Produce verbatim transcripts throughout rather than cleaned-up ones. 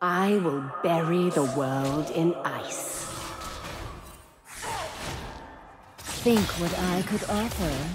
I will bury the world in ice. Think what I could offer.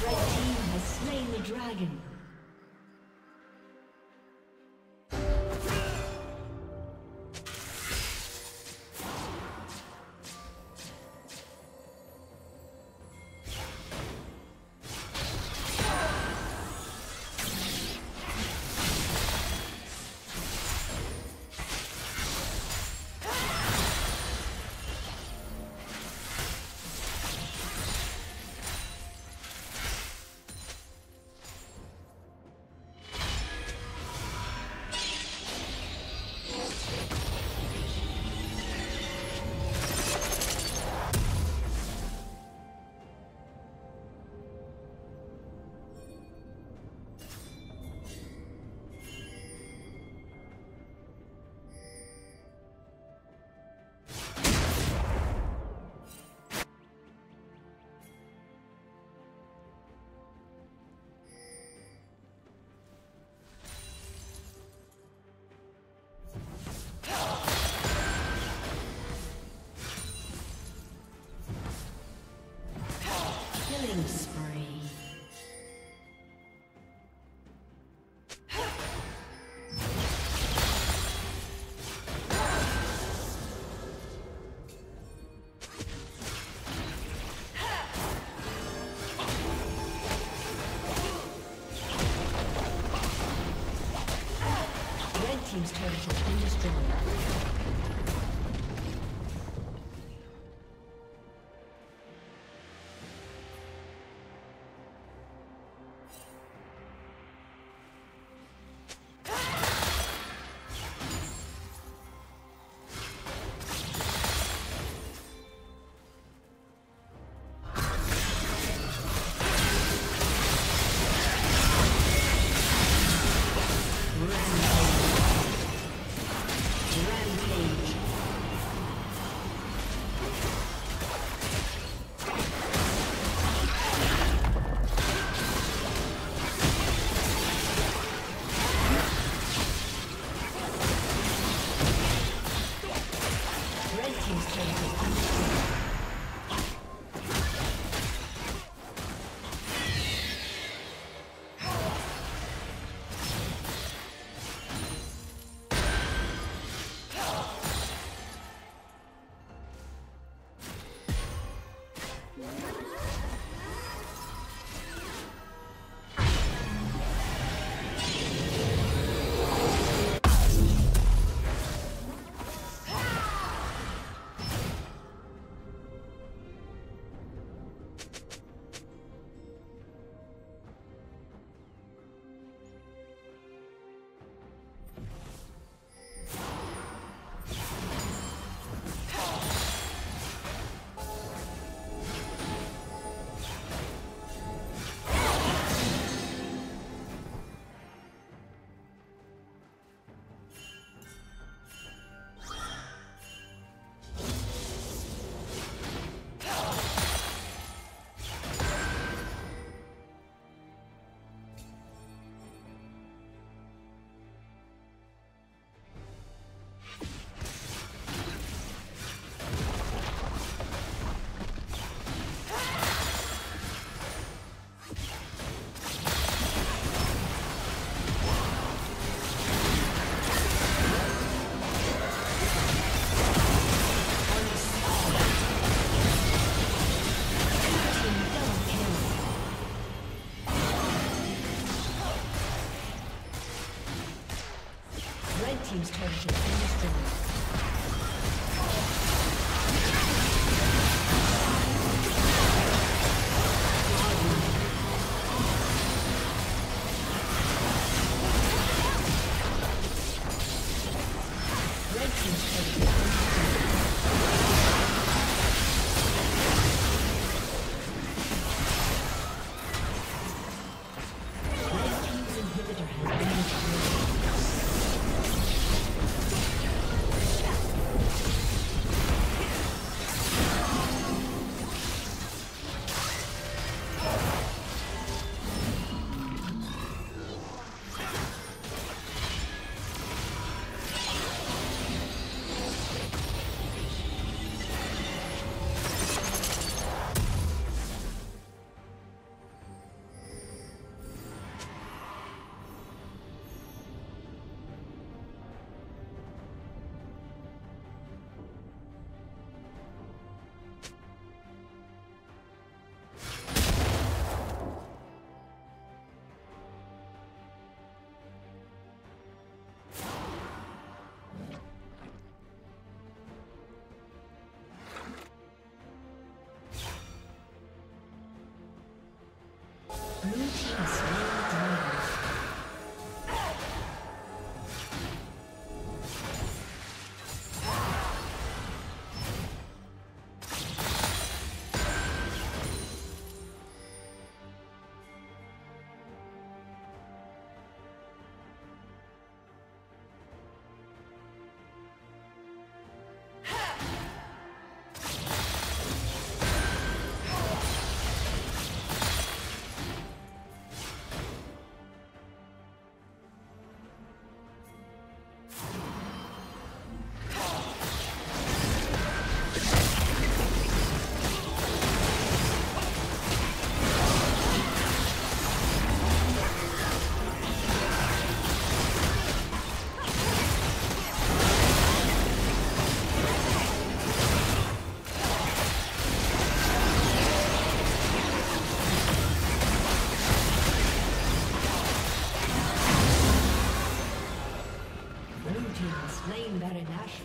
Red Team has slain the dragon. Team's turret has been destroyed. Team's turret has been destroyed. slain Baron Nashor.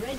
Red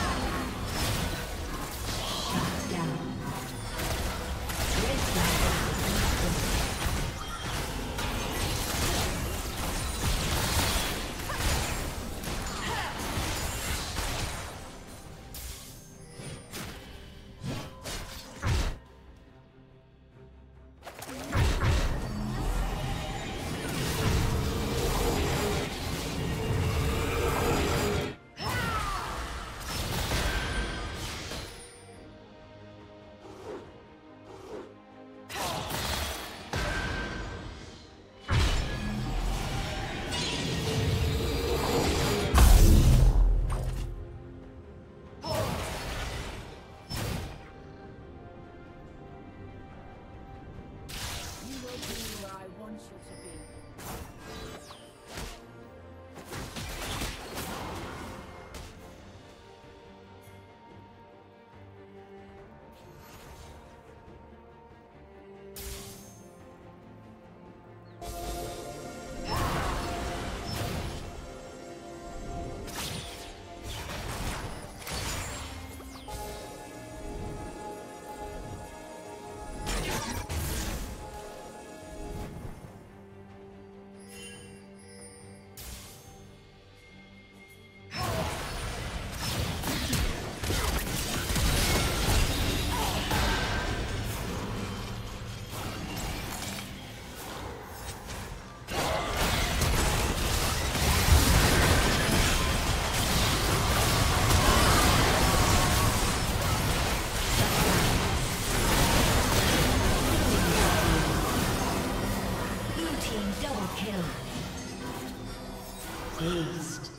Double kill. Beast.